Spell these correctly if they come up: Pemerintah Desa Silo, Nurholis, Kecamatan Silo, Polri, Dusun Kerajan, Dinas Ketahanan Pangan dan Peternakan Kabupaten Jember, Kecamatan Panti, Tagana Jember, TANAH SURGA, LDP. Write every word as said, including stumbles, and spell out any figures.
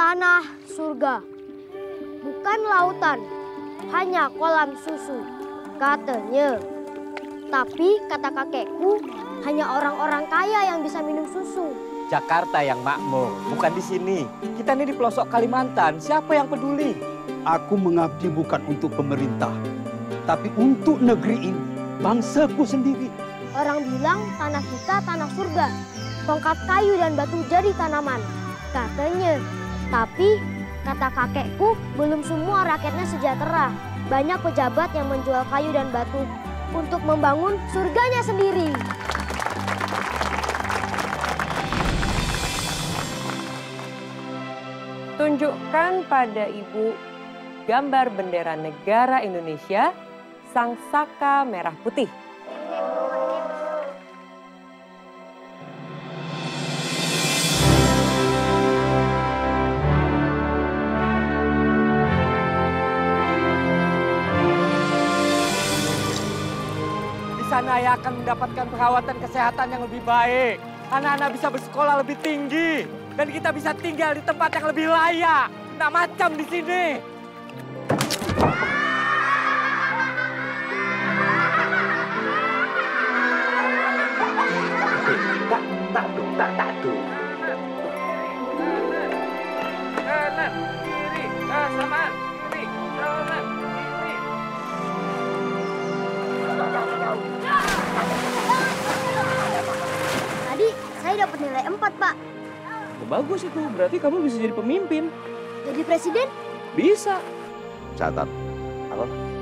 tanah surga. Bukan lautan, hanya kolam susu, katanya. Tapi kata kakekku, hanya orang-orang kaya yang bisa minum susu. Jakarta yang makmur, bukan di sini. Kita ini di pelosok Kalimantan, siapa yang peduli? Aku mengabdi bukan untuk pemerintah, tapi untuk negeri ini, bangsaku sendiri. Orang bilang tanah kita tanah surga, tongkat kayu dan batu jadi tanaman, katanya. Tapi kata kakekku, belum semua rakyatnya sejahtera. Banyak pejabat yang menjual kayu dan batu untuk membangun surganya sendiri. Tunjukkan pada Ibu gambar bendera negara Indonesia, sang saka merah putih. Saya akan mendapatkan perawatan kesehatan yang lebih baik. Anak-anak bisa bersekolah lebih tinggi. Dan kita bisa tinggal di tempat yang lebih layak. Nggak macam di sini. Tak, tak, tak, tak, tak. Kanan, kiri, kesamaan, kiri, kanan, kiri. Tadi saya dapat nilai empat, Pak. Bagus itu, berarti kamu bisa jadi pemimpin. Jadi presiden? Bisa. Catat. Apa?